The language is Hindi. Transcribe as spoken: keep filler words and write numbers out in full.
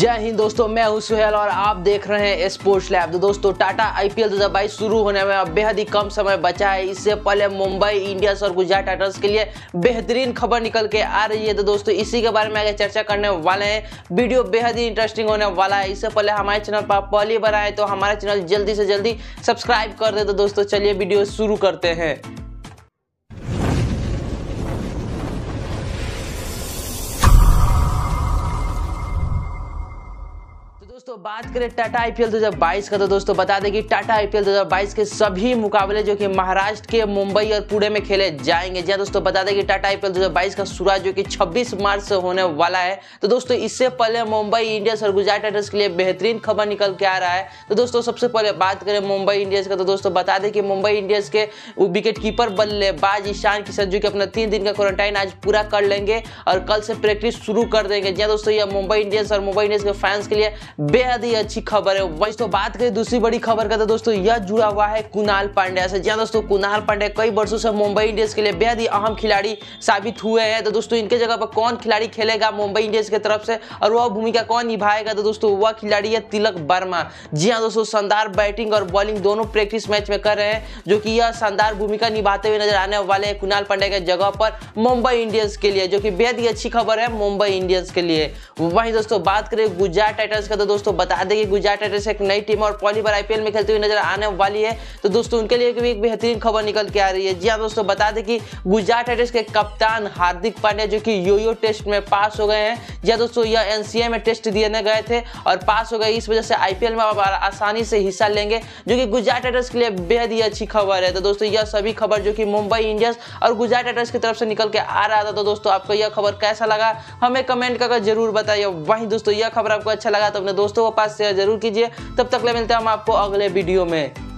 जय हिंद दोस्तों, मैं हूं सुहेल और आप देख रहे हैं स्पोर्ट्स लैब। तो दोस्तों टाटा आईपीएल दो हज़ार बाईस शुरू होने में अब बेहद ही कम समय बचा है। इससे पहले मुंबई इंडियंस और गुजरात टाइटंस के लिए बेहतरीन खबर निकल के आ रही है। तो दोस्तों इसी के बारे में आगे चर्चा करने वाले हैं। वीडियो बेहद ही इंटरेस्टिंग होने वाला है। इससे पहले हमारे चैनल पर पहली बार आए तो हमारा चैनल जल्दी से जल्दी सब्सक्राइब कर दे। तो दोस्तों चलिए वीडियो शुरू करते हैं। दोस्तों बात करें टाटा आईपीएल दो हज़ार बाईस का, तो दोस्तों बता दें कि टाटा आईपीएल दो हज़ार बाईस के सभी मुकाबले जो कि महाराष्ट्र के मुंबई और पुणे में खेले जाएंगे। जी दोस्तों बता दें कि टाटा आईपीएल दो हज़ार बाईस का शुरुआत जो कि छब्बीस मार्च से होने वाला है। तो दोस्तों इससे पहले मुंबई इंडियंस और गुजरात टाइटंस के लिए बेहतरीन खबर निकल के आ रहा है। तो दोस्तों सबसे पहले बात करें मुंबई इंडियंस का, तो दोस्तों बता दें कि मुंबई इंडियंस के विकेट कीपर बल्लेबाज ईशान किशन जो कि अपना तीन दिन का क्वारंटाइन आज पूरा कर लेंगे और कल से प्रैक्टिस शुरू कर देंगे। जी दोस्तों यह मुंबई इंडियंस और मुंबई इंडियंस के फैंस के लिए बेहद ही अच्छी खबर है। वही तो बात करें दूसरी बड़ी खबर का, तो दोस्तों यह जुड़ा हुआ है कुणाल पांड्या से। जी दोस्तों कुणाल पांड्या कई वर्षों से मुंबई इंडियंस के लिए बेहद ही अहम खिलाड़ी साबित हुए हैं। तो दोस्तों इनके जगह पर कौन खिलाड़ी खेलेगा मुंबई इंडियंस की तरफ से और वह भूमिका कौन निभाएगा, तो दोस्तों वह खिलाड़ी है तिलक वर्मा। जी हाँ दोस्तों शानदार बैटिंग और बॉलिंग दोनों प्रैक्टिस मैच में कर रहे हैं, जो कि यह शानदार भूमिका निभाते हुए नजर आने वाले हैं कुणाल पांड्या के जगह पर मुंबई इंडियंस के लिए, जो कि बेहद ही अच्छी खबर है मुंबई इंडियंस के लिए। वहीं दोस्तों बात करें गुजरात टाइटंस का, दोस्तों बता दें कि गुजरात टाइटंस एक नई टीम और पहली बार आईपीएल में खेलते हुए नजर आने वाली है। तो दोस्तों उनके लिए भी एक बेहतरीन खबर निकल के आ रही है। जी हां दोस्तों बता दें कि गुजरात टाइटंस के कप्तान हार्दिक पांड्या जो कि योयो टेस्ट में पास हो गए हैं। जी हां दोस्तों यह एनसीए में टेस्ट दिए गए थे और पास हो गए, इस वजह से आईपीएल में अब आसानी से हिस्सा लेंगे, जो कि गुजरात टाइटंस के लिए बेहद ही अच्छी खबर है। तो दोस्तों यह सभी खबर जो कि मुंबई इंडियंस और गुजरात टाइटंस की तरफ से निकल के आ रहा था। तो दोस्तों आपको यह खबर कैसा लगा हमें कमेंट करके जरूर बताइए। वहीं दोस्तों यह खबर आपको अच्छा लगा तो दोस्तों के पास शेयर जरूर कीजिए। तब तक ले मिलते हैं हम आपको अगले वीडियो में।